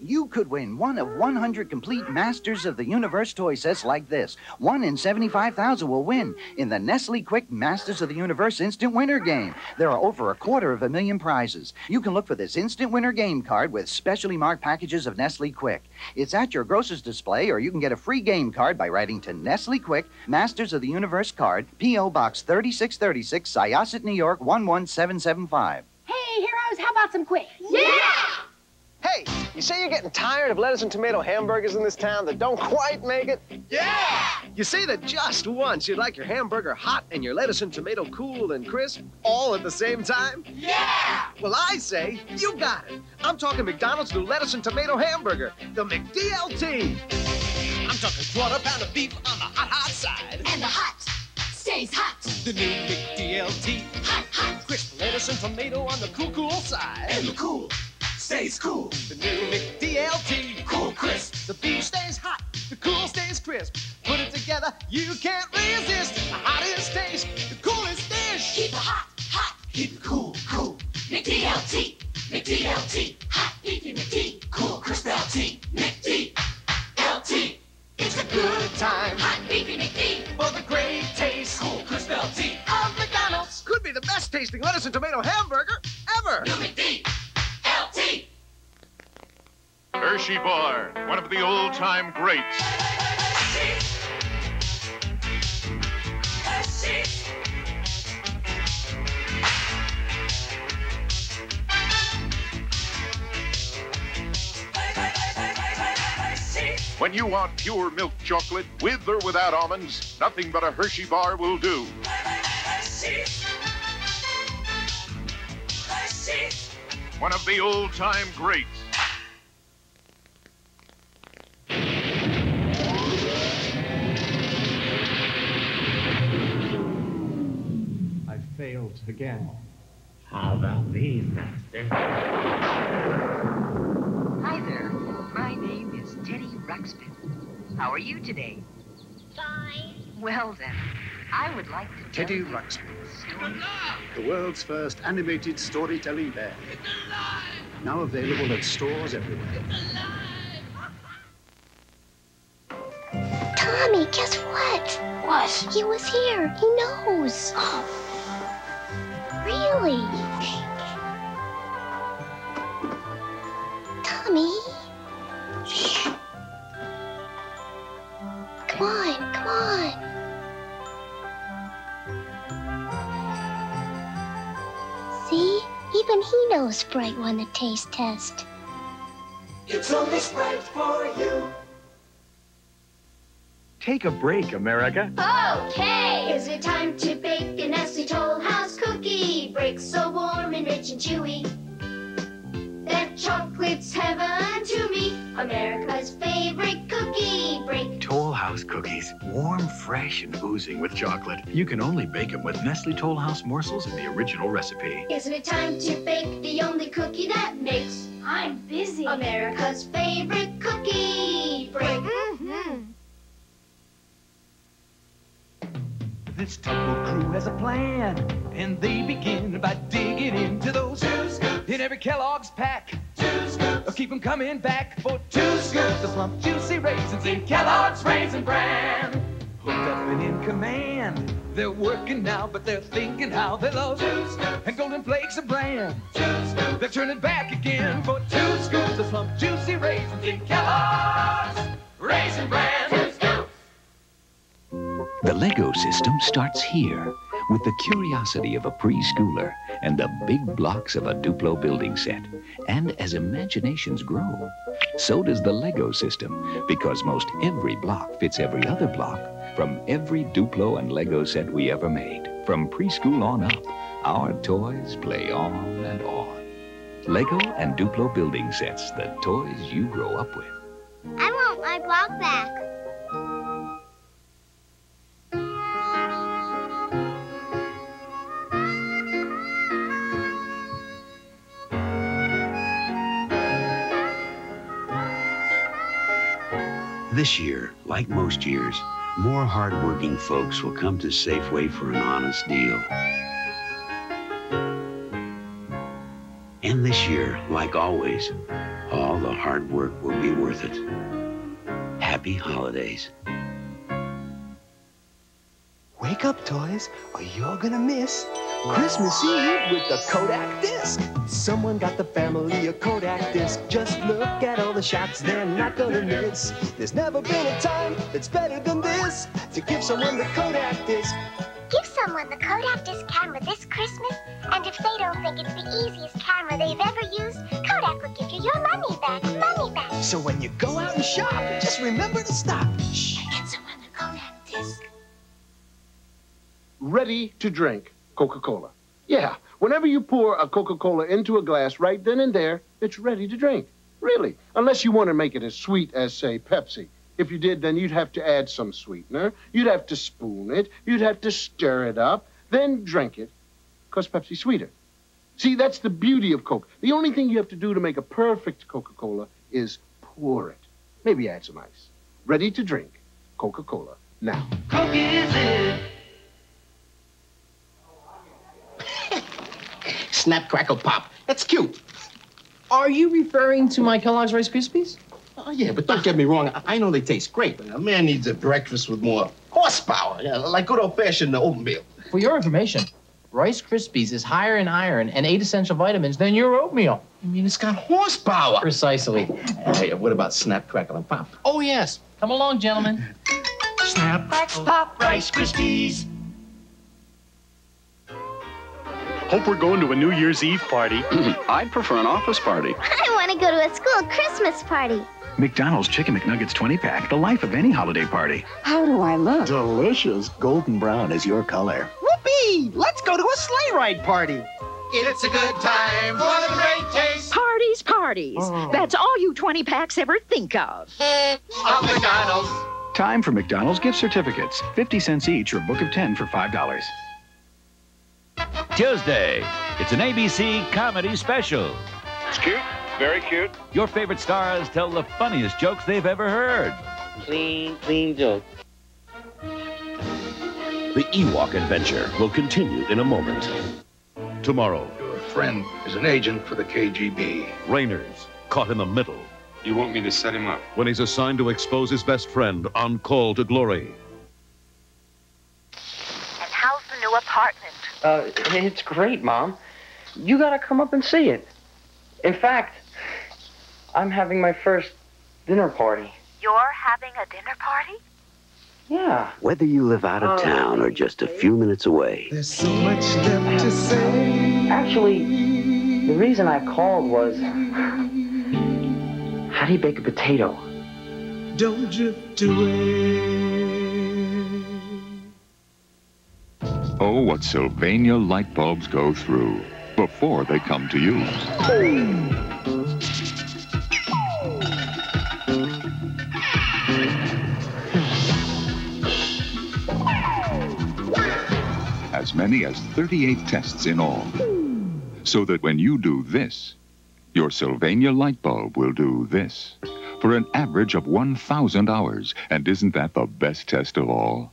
You could win one of 100 complete Masters of the Universe toy sets like this. One in 75,000 will win in the Nestle Quick Masters of the Universe Instant Winner Game. There are over 250,000 prizes. You can look for this Instant Winner Game card with specially marked packages of Nestle Quick. It's at your grocer's display, or you can get a free game card by writing to Nestle Quick Masters of the Universe card, P.O. Box 3636, Syosset, New York, 11775. Hey, heroes, how about some Quick? Yeah! Hey, you say you're getting tired of lettuce and tomato hamburgers in this town that don't quite make it? Yeah! You say that just once you'd like your hamburger hot and your lettuce and tomato cool and crisp all at the same time? Yeah! Well, I say you got it. I'm talking McDonald's new lettuce and tomato hamburger, the McDLT. I'm talking quarter-pound of beef on the hot side. And the hot stays hot. The new McDLT. Hot, hot. Crisp lettuce and tomato on the cool side. And the cool stays cool. The new McDLT. Cool crisp. The beef stays hot. The cool stays crisp. Put it together, you can't resist. The hottest taste. The coolest dish. Keep it hot, hot. Keep it cool, cool. McDLT. McDLT. Hot, beefy McD. Cool, crisp LT. McDLT. It's a good time. Hot, beefy McD. For the great taste. Cool, crisp LT. Of McDonald's. Could be the best tasting lettuce and tomato hamburger ever. New McD. Hershey Bar, one of the old-time greats. Hershey's. Hershey's. Hershey's. When you want pure milk chocolate, with or without almonds, nothing but a Hershey Bar will do. Hershey's. Hershey's. One of the old-time greats. Failed again. How about me, Master? Hi there. My name is Teddy Ruxpin. How are you today? Fine. Well then, I would like to Teddy Ruxpin, the world's first animated storytelling bear. It's alive! Now available at stores everywhere. It's alive! Tommy, guess what? What? He was here. He knows. Really? Tommy? Come on, come on. See? Even he knows Sprite won the taste test. It's only Sprite for you. Take a break, America. Okay! Is it time to bake a Nestlé Toll House cookie? Break so warm and rich and chewy that chocolate's heaven to me. America's favorite cookie break. Toll House cookies, warm, fresh, and oozing with chocolate. You can only bake them with Nestlé Toll House morsels in the original recipe. Isn't it time to bake the only cookie that makes? I'm busy. America's favorite cookie break. Mm-hmm. This Duplo crew has a plan, and they begin by digging into those 2 scoops in every Kellogg's pack. 2 scoops. Or keep them coming back for 2 scoops of plump, juicy raisins in Kellogg's Raisin Bran. Hooked up and in command, they're working now, but they're thinking how they love 2 scoops and golden flakes of bran. 2 scoops. They're turning back again for 2 scoops of plump, juicy raisins in Kellogg's Raisin Bran. The Lego system starts here with the curiosity of a preschooler and the big blocks of a Duplo building set. And as imaginations grow, so does the Lego system, because most every block fits every other block from every Duplo and Lego set we ever made. From preschool on up, our toys play on and on. Lego and Duplo building sets, the toys you grow up with. I want my block back. This year, like most years, more hard-working folks will come to Safeway for an honest deal. And this year, like always, all the hard work will be worth it. Happy holidays. Wake up, toys, or you're gonna miss Christmas Eve with the Kodak Disc. Someone got the family a Kodak Disc. Just look at all the shots they're not gonna miss. There's never been a time that's better than this to give someone the Kodak Disc. Give someone the Kodak Disc camera this Christmas, and if they don't think it's the easiest camera they've ever used, Kodak will give you your money back, So when you go out and shop, just remember to stop. Shh, get someone the Kodak Disc. Ready to drink Coca-Cola. Yeah, whenever you pour a Coca-Cola into a glass right then and there, it's ready to drink. Really, unless you want to make it as sweet as, say, Pepsi. If you did, then you'd have to add some sweetener, you'd have to spoon it, you'd have to stir it up, then drink it, because Pepsi's sweeter. See, that's the beauty of Coke. The only thing you have to do to make a perfect Coca-Cola is pour it. Maybe add some ice. Ready to drink Coca-Cola now. Coke is it. Snap, crackle, pop. That's cute. Are you referring to my Kellogg's Rice Krispies? Oh, yeah, but don't get me wrong. I know they taste great, but a man needs a breakfast with more horsepower, like good old-fashioned oatmeal. For your information, Rice Krispies is higher in iron and 8 essential vitamins than your oatmeal. I mean, it's got horsepower. Precisely. Hey, what about Snap, Crackle, and Pop? Oh, yes. Come along, gentlemen. Snap, Crackle, Pop, Rice Krispies. Hope we're going to a New Year's Eve party. I'd prefer an office party. I want to go to a school Christmas party. McDonald's Chicken McNuggets 20-pack, the life of any holiday party. How do I look? Delicious. Golden brown is your color. Whoopee! Let's go to a sleigh ride party. It's a good time for the great taste. Parties, parties. Oh. That's all you 20-packs ever think of. Of McDonald's. Time for McDonald's gift certificates. 50 cents each or a book of 10 for $5. Tuesday, it's an ABC comedy special. It's cute. Very cute. Your favorite stars tell the funniest jokes they've ever heard. Clean, clean joke. The Ewok adventure will continue in a moment. Tomorrow. Your friend is an agent for the KGB. Rainer's caught in the middle. You want me to set him up? When he's assigned to expose his best friend on Call to Glory. And how's the new apartment? It's great, Mom. You gotta come up and see it. In fact, I'm having my first dinner party. You're having a dinner party? Yeah. Whether you live out of town or just a few minutes away. There's so much left to say. Actually, the reason I called was, how do you bake a potato? Don't drift away. Oh, what Sylvania light bulbs go through before they come to you. As many as 38 tests in all. So that when you do this, your Sylvania light bulb will do this for an average of 1,000 hours. And isn't that the best test of all?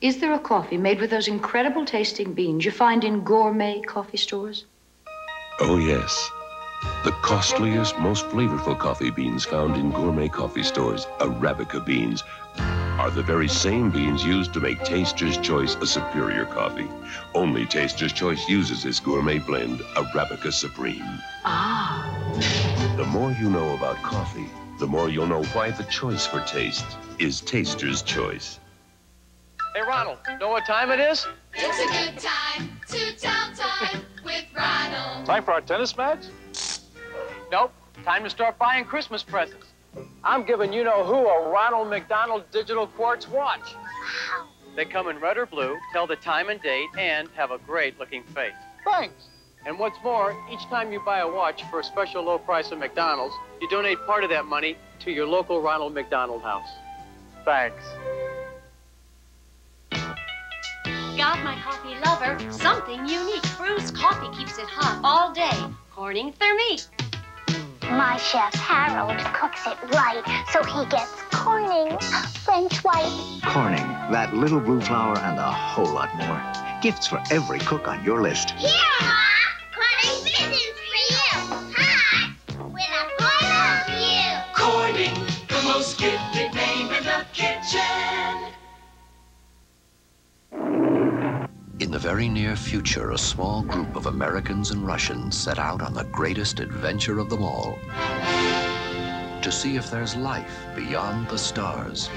Is there a coffee made with those incredible tasting beans you find in gourmet coffee stores? Oh, yes. The costliest, most flavorful coffee beans found in gourmet coffee stores, Arabica beans, are the very same beans used to make Taster's Choice a superior coffee. Only Taster's Choice uses this gourmet blend, Arabica Supreme. Ah. The more you know about coffee, the more you'll know why the choice for taste is Taster's Choice. Hey, Ronald, know what time it is? It's a good time to tell time with Ronald. Time for our tennis match? Nope. Time to start buying Christmas presents. I'm giving you-know-who a Ronald McDonald digital quartz watch. Wow. They come in red or blue, tell the time and date, and have a great-looking face. Thanks. And what's more, each time you buy a watch for a special low price at McDonald's, you donate part of that money to your local Ronald McDonald house. Thanks. Got my coffee lover something unique. Brew's coffee keeps it hot all day. Corning Thermique. My chef Harold cooks it right, so he gets Corning French white. Corning, that little blue flower and a whole lot more. Gifts for every cook on your list. Yeah, Ma! Corning Visions! hot with a corner view. Corning, the most gifted name in the kitchen. In the very near future, a small group of Americans and Russians set out on the greatest adventure of them all to see if there's life beyond the stars.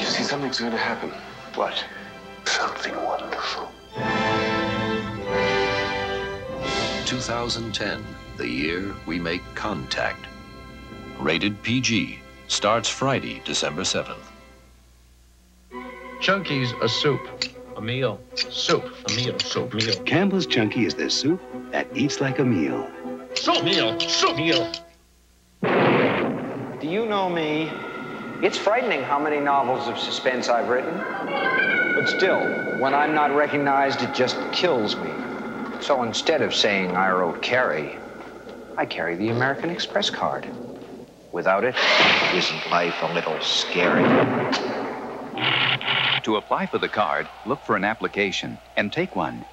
You see, something's going to happen. What? Something wonderful. 2010, the year we make contact. Rated PG. Starts Friday, December 7th. Chunky's a soup. A meal. Soup. A meal. Soup. Meal. Campbell's Chunky is the soup that eats like a meal. Soup. Meal. Soup. Meal. Do you know me? It's frightening how many novels of suspense I've written. But still, when I'm not recognized, it just kills me. So instead of saying I wrote Carrie, I carry the American Express card. Without it, isn't life a little scary? To apply for the card, look for an application and take one.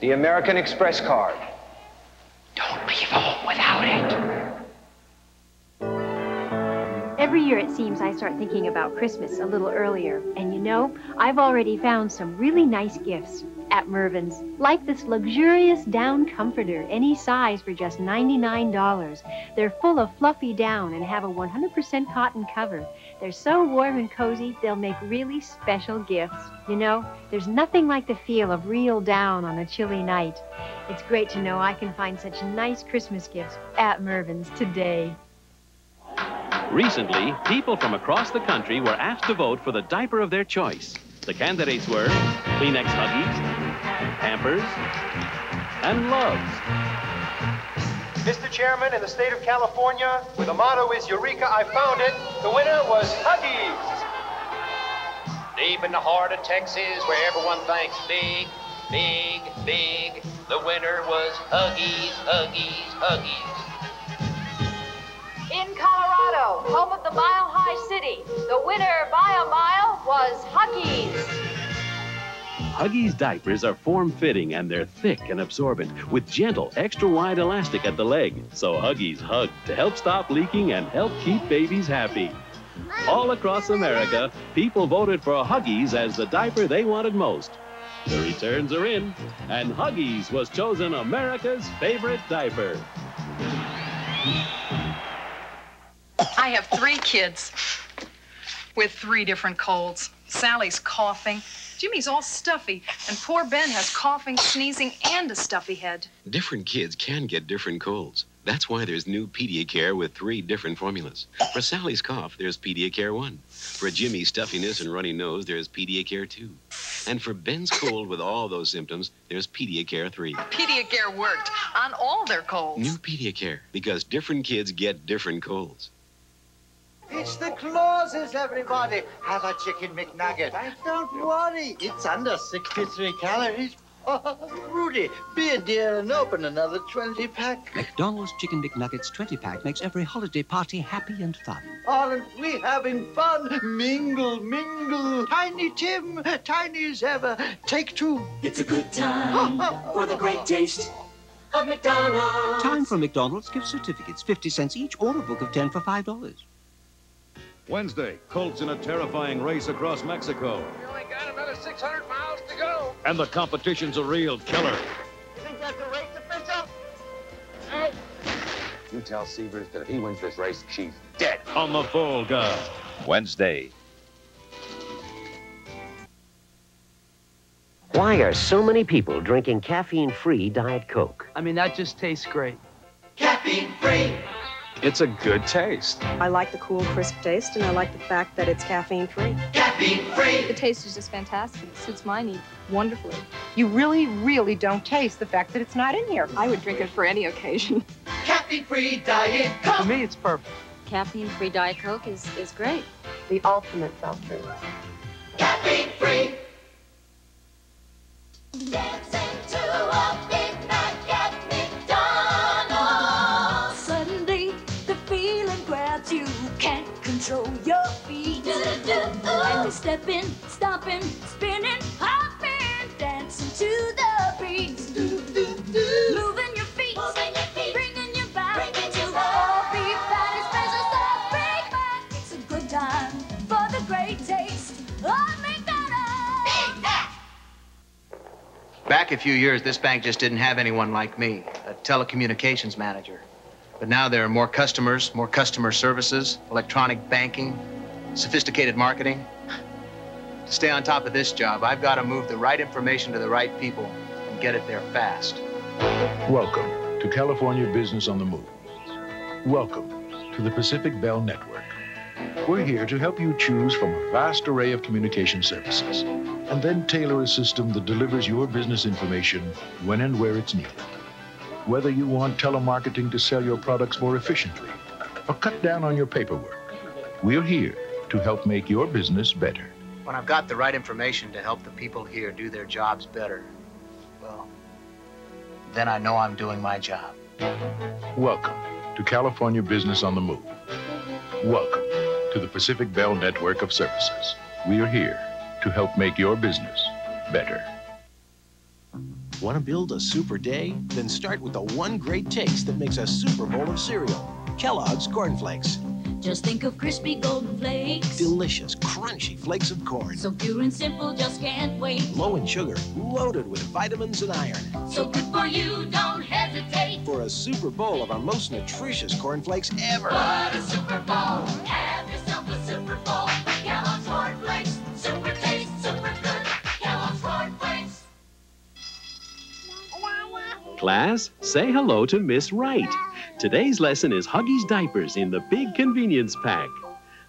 The American Express card. Don't leave home without it. Every year it seems I start thinking about Christmas a little earlier. And you know, I've already found some really nice gifts at Mervyn's, like this luxurious down comforter, any size for just $99. They're full of fluffy down and have a 100% cotton cover. They're so warm and cozy, they'll make really special gifts. You know, there's nothing like the feel of real down on a chilly night. It's great to know I can find such nice Christmas gifts at Mervyn's today. Recently, people from across the country were asked to vote for the diaper of their choice. The candidates were Kleenex Huggies, Pampers, and Love's. Mr. Chairman, in the state of California, where the motto is Eureka, I found it, the winner was Huggies. Deep in the heart of Texas, where everyone thinks big, big, big, the winner was Huggies, Huggies, Huggies. In Colorado, home of the Mile High City, the winner by a mile was Huggies. Huggies diapers are form-fitting and they're thick and absorbent with gentle, extra-wide elastic at the leg. So Huggies hug to help stop leaking and help keep babies happy. All across America, people voted for Huggies as the diaper they wanted most. The returns are in, and Huggies was chosen America's favorite diaper. I have 3 kids with 3 different colds. Sally's coughing. Jimmy's all stuffy, and poor Ben has coughing, sneezing, and a stuffy head. Different kids can get different colds. That's why there's new PediaCare with 3 different formulas. For Sally's cough, there's PediaCare 1. For Jimmy's stuffiness and runny nose, there's PediaCare 2. And for Ben's cold with all those symptoms, there's PediaCare 3. PediaCare worked on all their colds. New PediaCare, because different kids get different colds. It's the clauses, everybody. Have a Chicken McNugget. Don't worry. It's under 63 calories. Oh, Rudy, be a dear and open another 20-pack. McDonald's Chicken McNuggets 20-pack makes every holiday party happy and fun. Aren't we having fun? Mingle, mingle. Tiny Tim, tiny as ever. Take 2. It's a good time for the great taste of McDonald's. Time for McDonald's gift certificates, 50 cents each, or a book of 10 for $5. Wednesday, Colts in a terrifying race across Mexico. We only got another 600 miles to go. And the competition's a real killer. You think that's a race official? Hey. You tell Severs that if he wins this race, she's dead. On the Fall Guy. Wednesday. Why are so many people drinking caffeine-free Diet Coke? I mean, that just tastes great. Caffeine-free. It's a good taste. I like the cool, crisp taste, and I like the fact that it's caffeine-free. Caffeine-free! The taste is just fantastic. It suits my need wonderfully. You really, really don't taste the fact that it's not in here. I would drink it for any occasion. Caffeine-free Diet Coke! For me, it's perfect. Caffeine-free Diet Coke is great. The ultimate soft drink. Caffeine-free! Dancing to a big night at McDonald's. Suddenly, you can't control your feet. Do, do, do, and you're stepping, stomping, spinning, hopping, dancing to the beat. Do, do, do, do. Back a few years, this bank just didn't have anyone like me, a telecommunications manager. But now there are more customers, more customer services, electronic banking, sophisticated marketing. To stay on top of this job, I've got to move the right information to the right people and get it there fast. Welcome to California Business on the Move. Welcome to the Pacific Bell Network. We're here to help you choose from a vast array of communication services and then tailor a system that delivers your business information when and where it's needed. Whether you want telemarketing to sell your products more efficiently or cut down on your paperwork, we're here to help make your business better. When I've got the right information to help the people here do their jobs better, well, then I know I'm doing my job. Welcome to California Business on the Move. Welcome to the Pacific Bell Network of Services. We are here to help make your business better. Want to build a super day? Then start with the one great taste that makes a Super Bowl of cereal, Kellogg's Corn Flakes. Just think of crispy golden flakes. Delicious, crunchy flakes of corn. So pure and simple, just can't wait. Low in sugar, loaded with vitamins and iron. So good for you, don't hesitate. For a Super Bowl of our most nutritious cornflakes ever. What a Super Bowl. Have yourself a Super Bowl. Kellogg's Corn Flakes. Super taste, super good. Kellogg's Corn Flakes. Class, say hello to Miss Wright. Today's lesson is Huggies diapers in the big convenience pack.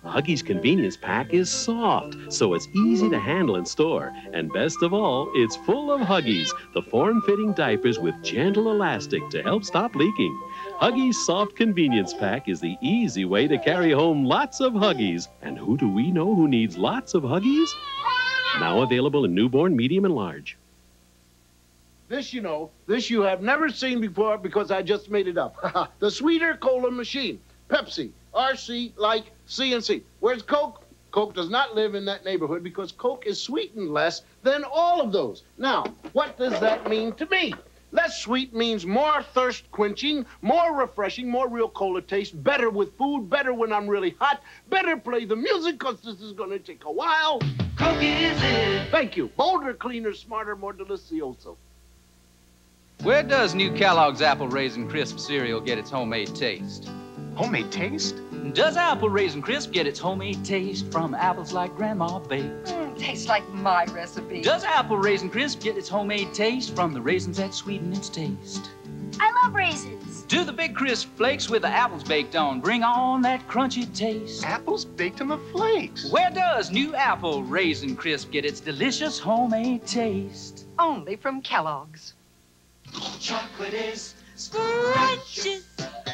Huggies convenience pack is soft, so it's easy to handle and store. And best of all, it's full of Huggies, the form-fitting diapers with gentle elastic to help stop leaking. Huggies soft convenience pack is the easy way to carry home lots of Huggies. And who do we know who needs lots of Huggies? Now available in newborn, medium, and large. This, you know, this you have never seen before because I just made it up. The sweeter cola machine. Pepsi, RC, like C&C. Where's Coke? Coke does not live in that neighborhood because Coke is sweetened less than all of those. Now, what does that mean to me? Less sweet means more thirst quenching, more refreshing, more real cola taste, better with food, better when I'm really hot, better play the music because this is going to take a while. Coke is it. Thank you. Bolder, cleaner, smarter, more delicioso. Where does new Kellogg's Apple Raisin Crisp cereal get its homemade taste? Homemade taste? Does Apple Raisin Crisp get its homemade taste from apples like Grandma baked? Tastes like my recipe. Does Apple Raisin Crisp get its homemade taste from the raisins that sweeten its taste? I love raisins. Do the big crisp flakes with the apples baked on bring on that crunchy taste? Apples baked on the flakes. Where does new Apple Raisin Crisp get its delicious homemade taste? Only from Kellogg's. Chocolate is scrunches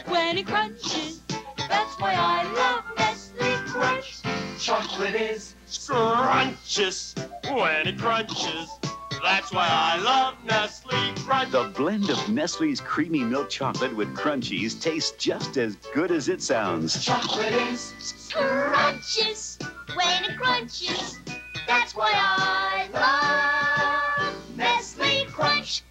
when it crunches. That's why I love Nestle Crunch. Chocolate is scrunches when it crunches. That's why I love Nestle Crunch. The blend of Nestle's creamy milk chocolate with crunchies tastes just as good as it sounds. Chocolate is scrunches when it crunches. That's why I love Nestle Crunch.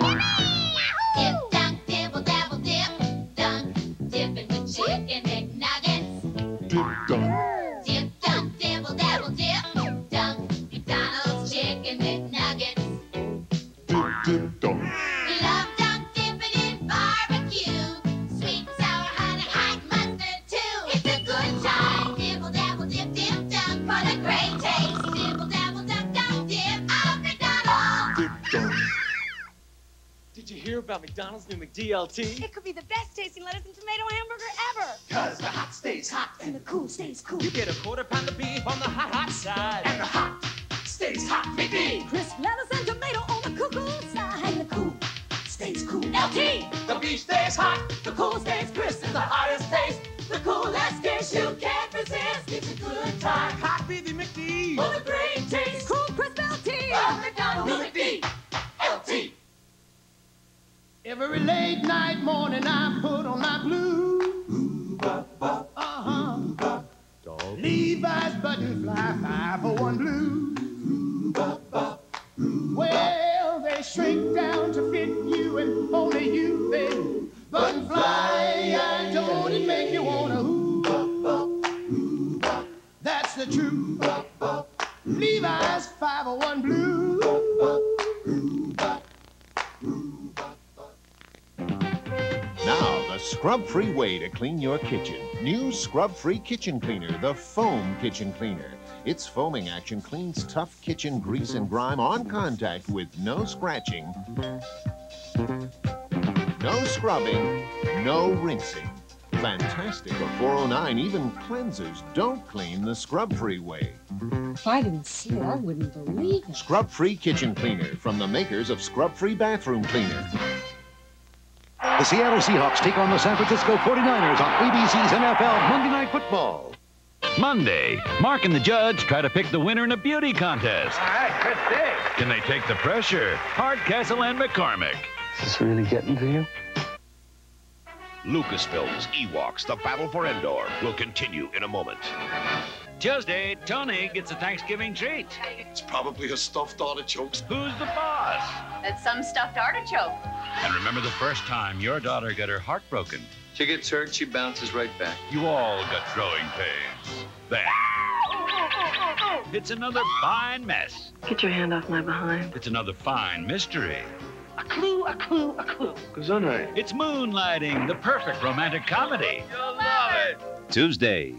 Dip, dunk, dibble, dabble, dip, dunk, dipping with chicken McNuggets. Dip, dunk. Dip, dunk, dibble, dabble, dip, dunk, McDonald's Chicken McNuggets. Dip, dip, dunk. We love dunk dipping in barbecue. Sweet, sour, honey, hot mustard too. It's a good time. Dibble, dabble, dip, dip, dunk for the great taste. Dibble, dabble, dunk, dunk, dip of McDonald's. Dip, dunk. Did you hear about McDonald's new McDLT? It could be the best tasting lettuce and tomato hamburger ever. Cause the hot stays hot and the cool stays cool. You get a quarter pound of beef on the hot, hot side. And the hot stays hot, McD. Crisp lettuce and tomato on the cool, cool side. And the cool stays cool. LT! The beef stays hot, the cool stays crisp. It's the hottest taste, the coolest dish you can't resist. It's a good time. Hot beefy McD. For the great taste. Cool crisp LT. Love McDonald's McD. LT. Every late night morning I put on my blue. Uh-huh. Levi's buttonfly 501 blue. Well, they shrink down to fit you and only you then. Buttonfly, I don't it make you wanna ooh. That's the truth. Levi's 501 blue. Scrub Free way to clean your kitchen. New Scrub Free kitchen cleaner, the foam kitchen cleaner. Its foaming action cleans tough kitchen grease and grime on contact with no scratching, no scrubbing, no rinsing. Fantastic for 409, even cleansers don't clean the Scrub Free way. If I didn't see it, I wouldn't believe it. Scrub Free kitchen cleaner from the makers of Scrub Free bathroom cleaner. The Seattle Seahawks take on the San Francisco 49ers on ABC's NFL Monday Night Football. Monday, Mark and the judge try to pick the winner in a beauty contest. All right, good day. Can they take the pressure? Hardcastle and McCormick. Is this really getting to you? Lucasfilm's Ewoks, The Battle for Endor, will continue in a moment. Tuesday, Tony gets a Thanksgiving treat. It's probably a stuffed artichoke. Who's the boss? That's some stuffed artichoke. And remember the first time your daughter got her heart broken. She gets hurt, she bounces right back. You all got throwing pains. Then it's another fine mess. Get your hand off my behind. It's another fine mystery. A clue, a clue, a clue. Gesundheit. It's Moonlighting, the perfect romantic comedy. You'll love it. Tuesday.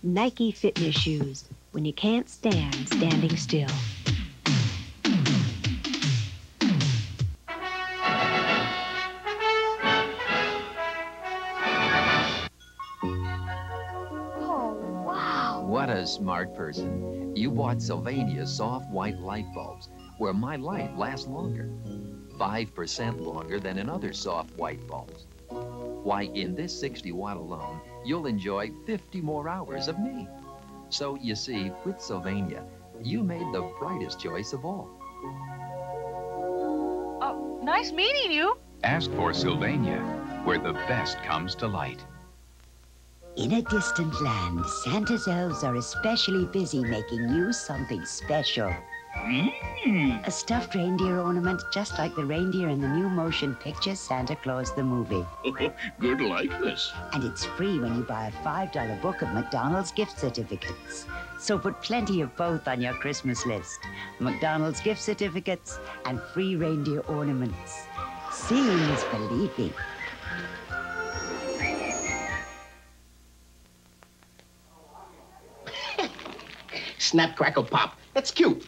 Nike fitness shoes, when you can't stand standing still. Oh, wow. What a smart person. You bought Sylvania soft white light bulbs, where my light lasts longer. 5% longer than in other soft white bulbs. Why, in this 60-watt alone, you'll enjoy 50 more hours of me. So, you see, with Sylvania, you made the brightest choice of all. Oh, nice meeting you. Ask for Sylvania, where the best comes to light. In a distant land, Santa's elves are especially busy making you something special. Mm. A stuffed reindeer ornament, just like the reindeer in the new motion picture Santa Claus the Movie. Good likeness. And it's free when you buy a $5 book of McDonald's gift certificates. So put plenty of both on your Christmas list. McDonald's gift certificates and free reindeer ornaments. Seeing is believing. Snap, crackle, pop. That's cute.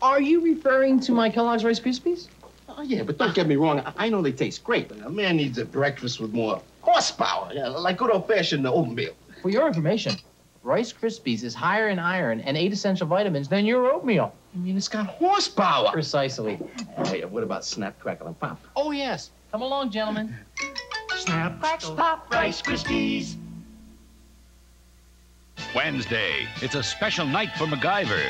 Are you referring to my Kellogg's Rice Krispies? Oh, yeah, but don't get me wrong. I know they taste great. But a man needs a breakfast with more horsepower, like good old-fashioned oatmeal. For your information, Rice Krispies is higher in iron and 8 essential vitamins than your oatmeal. I mean, it's got horsepower. Precisely. Hey, what about Snap, Crackle, and Pop? Oh, yes. Come along, gentlemen. Snap, Crackle, Pop, Rice Krispies. Wednesday, it's a special night for MacGyver.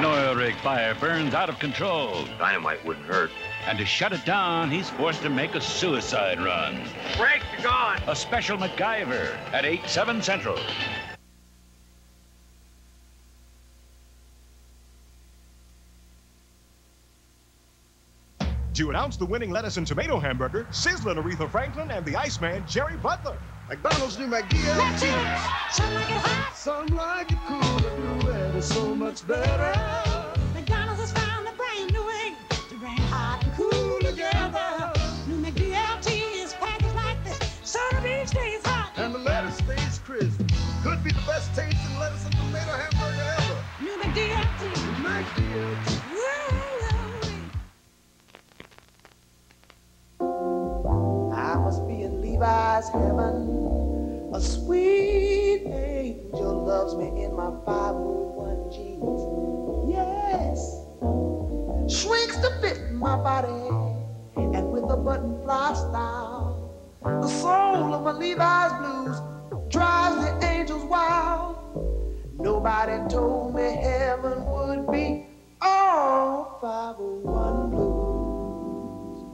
An oil rig fire burns out of control. Dynamite wouldn't hurt. And to shut it down, he's forced to make a suicide run. Break the gun! A special MacGyver at 8/7 Central. To announce the winning lettuce and tomato hamburger, sizzling Aretha Franklin and the Iceman, Jerry Butler. McDonald's new McDLT. Let's eat it. Some like it hot, some like it cool. So much better. McDonald's has found a brand new way to bring hot and cool together. New McDLT is packaged like this, so the beef stays hot and the lettuce stays crisp. Could be the best tasting lettuce and tomato hamburger ever. New McDLT. McDLT. Whoa. I must be in Levi's heaven. A sweet angel loves me in my 501 jeans. Yes, shrinks to fit my body, and with a button fly style, the soul of my Levi's blues drives the angels wild. Nobody told me heaven would be all 501 blues.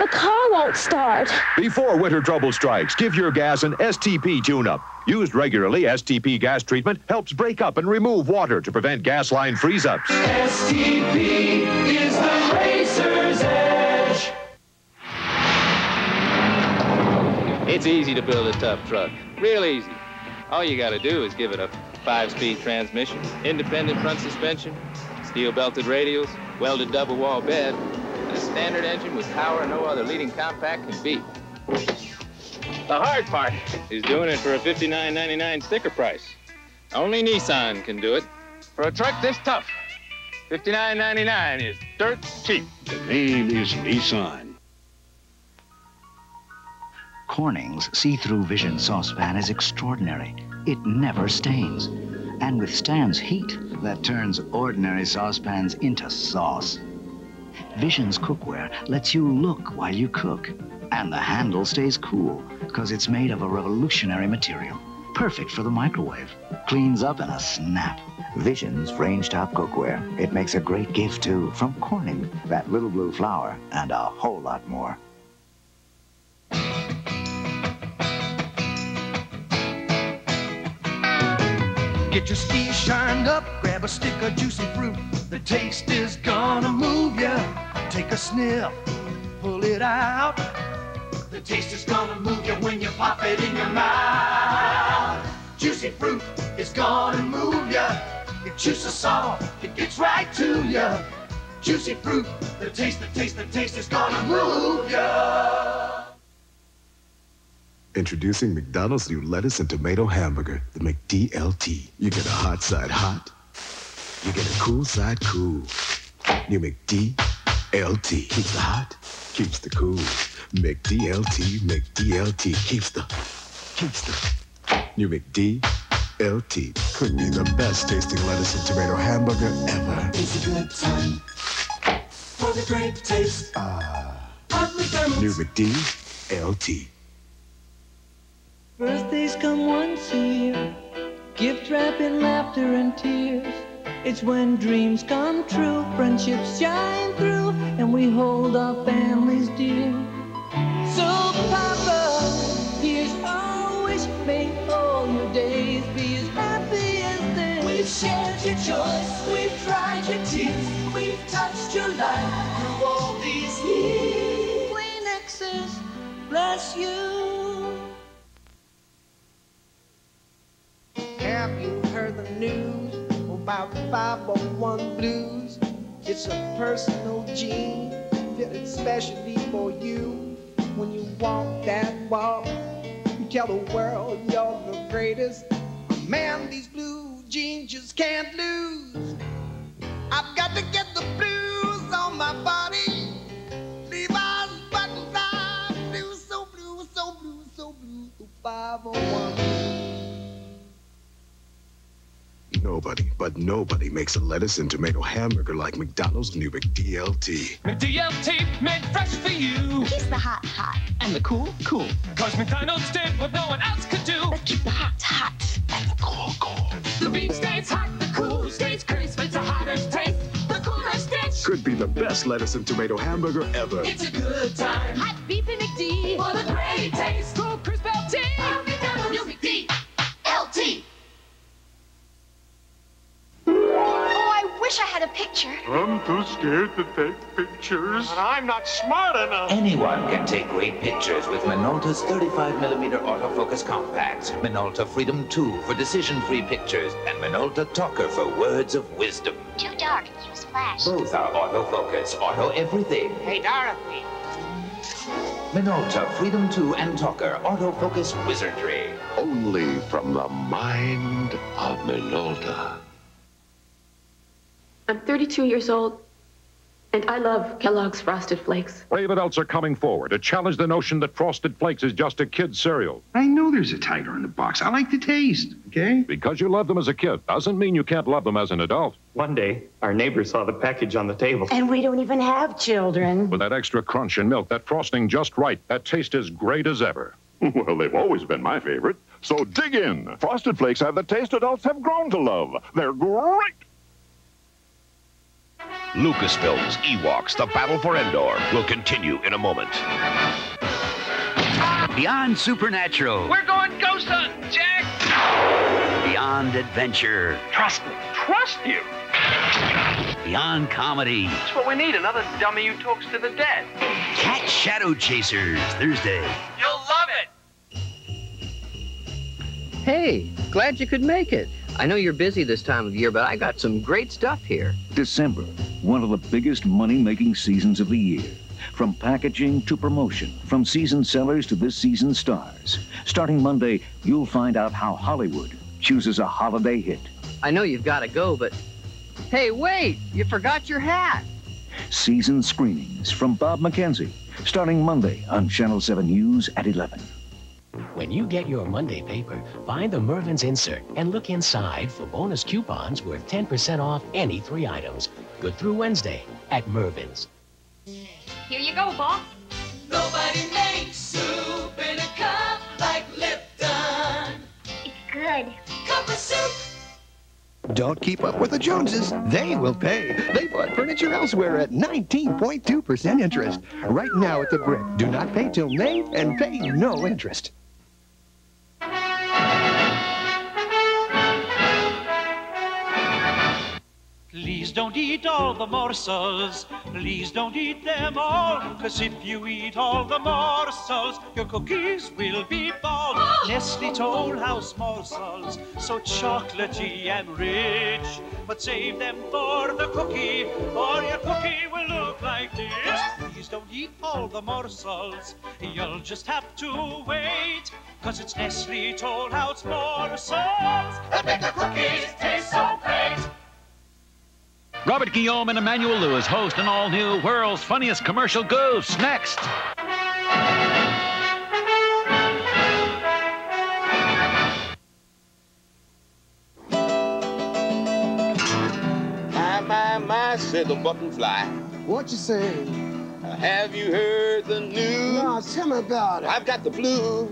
The car won't won't start. Before winter trouble strikes, give your gas an STP tune-up. Used regularly, STP gas treatment helps break up and remove water to prevent gas line freeze-ups. STP is the racer's edge. It's easy to build a tough truck, real easy. All you gotta do is give it a 5-speed transmission, independent front suspension, steel belted radials, welded double wall bed, and a standard engine with power no other leading compact can beat. The hard part is doing it for a $59.99 sticker price. Only Nissan can do it. For a truck this tough, $59.99 is dirt cheap. The name is Nissan. Corning's see-through vision saucepan is extraordinary. It never stains and withstands heat that turns ordinary saucepans into sauce. Vision's cookware lets you look while you cook, and the handle stays cool because it's made of a revolutionary material, perfect for the microwave. Cleans up in a snap. Vision's range-top cookware. It makes a great gift, too, from Corning, that little blue flower, and a whole lot more. Get your skis shined up, grab a stick of Juicy Fruit. The taste is gonna move ya. Take a sniff, pull it out. The taste is gonna move ya when you pop it in your mouth. Juicy Fruit is gonna move ya. If juice is soft, it gets right to ya. Juicy Fruit, the taste is gonna move ya. Introducing McDonald's new lettuce and tomato hamburger, the McDLT. You get a hot side hot, you get a cool side cool. New McDLT keeps the hot, keeps the cool. McDLT keeps the. New McDLT could be the best tasting lettuce and tomato hamburger ever. It's a good time for the great taste of McDonald's. New McDLT. Birthdays come once a year, gift wrapped in laughter and tears. It's when dreams come true, friendships shine through, and we hold our families dear. So Papa, here's our wish, may all your days be as happy as this. We've shared your joys, we've dried your tears, we've touched your life through all these years. Queen X's, bless you. Have you heard the news about 501 Blues? It's a personal gene, built especially for you. When you walk that walk, you tell the world you're the greatest. Man, these blue jeans just can't lose. I've got to get the blues on my body. Levi's buttons are blue, so blue, so blue, so blue. 501 Blues. Nobody, but nobody makes a lettuce and tomato hamburger like McDonald's new McDLT. McDLT made fresh for you. Keeps the hot hot and the cool cool. Cause McDonald's did what no one else could do. Let's keep the hot hot and the cool cool. The beef stays hot, the cool stays crisp. It's a hotter taste, the cooler stays. Could be the best lettuce and tomato hamburger ever. It's a good time. Hot beef and McD for the great taste. Cool crisp LT. I'm McDonald's new McDLT. I wish I had a picture. I'm too scared to take pictures. And I'm not smart enough. Anyone can take great pictures with Minolta's 35mm autofocus compacts, Minolta Freedom 2 for decision-free pictures, and Minolta Talker for words of wisdom. Too dark, use flash. Both are autofocus, auto everything. Hey, Dorothy. Minolta Freedom 2 and Talker autofocus wizardry. Only from the mind of Minolta. I'm 32 years old, and I love Kellogg's Frosted Flakes. Brave adults are coming forward to challenge the notion that Frosted Flakes is just a kid's cereal. I know there's a tiger in the box. I like the taste, okay? Because you loved them as a kid doesn't mean you can't love them as an adult. One day, our neighbor saw the package on the table. And we don't even have children. With that extra crunch and milk, that frosting just right, that taste is great as ever. Well, they've always been my favorite, so dig in. Frosted Flakes have the taste adults have grown to love. They're great. Lucasfilm's Ewoks, The Battle for Endor, will continue in a moment. Beyond supernatural. We're going ghost hunting, Jack! Beyond adventure. Trust me. Trust you? Beyond comedy. That's what we need, another dummy who talks to the dead. Cat Shadow Chasers, Thursday. You'll love it! Hey, glad you could make it. I know you're busy this time of year, but I got some great stuff here. December, one of the biggest money-making seasons of the year. From packaging to promotion, from season sellers to this season's stars. Starting Monday, you'll find out how Hollywood chooses a holiday hit. I know you've got to go, but... Hey, wait! You forgot your hat! Season screenings from Bob McKenzie, starting Monday on Channel 7 News at 11. When you get your Monday paper, find the Mervyn's insert and look inside for bonus coupons worth 10% off any 3 items. Good through Wednesday at Mervyn's. Here you go, boss. Nobody makes soup in a cup like Lipton. It's good. Cup of soup. Don't keep up with the Joneses. They will pay. They bought furniture elsewhere at 19.2% interest. Right now at the Brick, do not pay till May and pay no interest. Please don't eat all the morsels. Please don't eat them all. Cause if you eat all the morsels, your cookies will be bald. Nestle Toll House morsels, so chocolatey and rich. But save them for the cookie, or your cookie will look like this. Please don't eat all the morsels. You'll just have to wait. Cause it's Nestle Toll House morsels that make the cookies taste so great. Robert Guillaume and Emmanuel Lewis host an all-new World's Funniest Commercial Goofs, next. My, said the buttonfly. What you say? Have you heard the news? No, tell me about it. I've got the blues.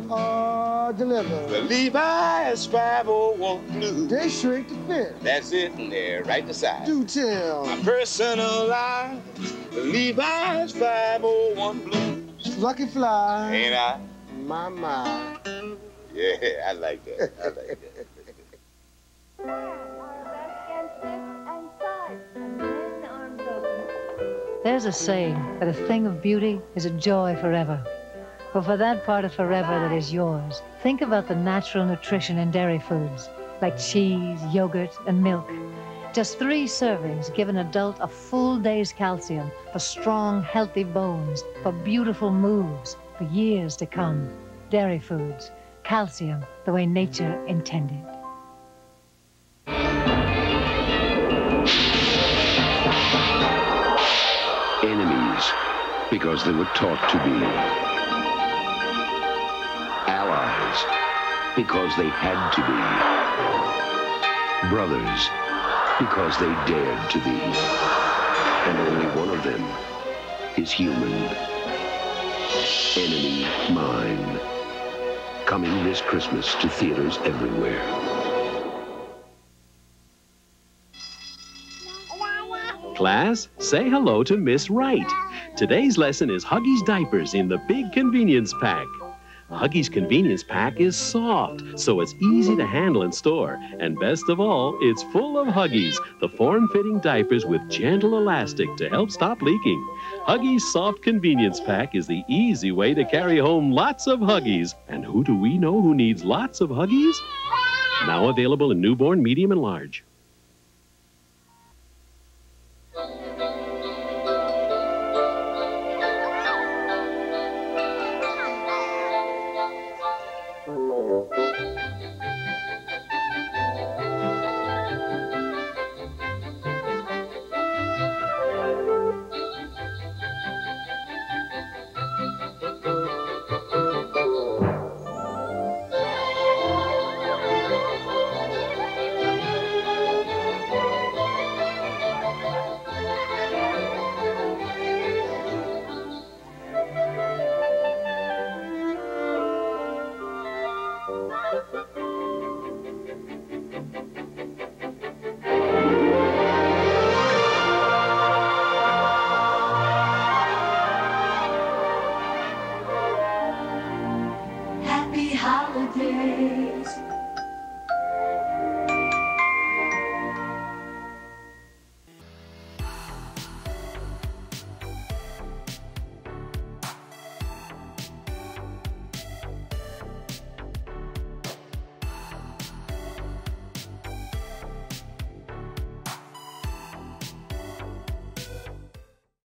Deliver. The Levi's 501 blues. They shrink the fit. That's it, and they're right beside. Do tell. My personalized Levi's 501 blues. Lucky fly. Ain't I? My. Yeah, I like that. I like that. There's a saying that a thing of beauty is a joy forever. But for that part of forever that is yours, think about the natural nutrition in dairy foods, like cheese, yogurt, and milk. Just 3 servings give an adult a full day's calcium for strong, healthy bones, for beautiful moves, for years to come. Dairy foods, calcium, the way nature intended. Enemies, because they were taught to be. Allies, because they had to be. Brothers, because they dared to be. And only one of them is human. Enemy Mine. Coming this Christmas to theaters everywhere. Class, say hello to Miss Wright. Today's lesson is Huggies diapers in the big convenience pack. Huggies convenience pack is soft, so it's easy to handle in store. And best of all, it's full of Huggies, the form-fitting diapers with gentle elastic to help stop leaking. Huggies soft convenience pack is the easy way to carry home lots of Huggies. And who do we know who needs lots of Huggies? Now available in newborn, medium, and large.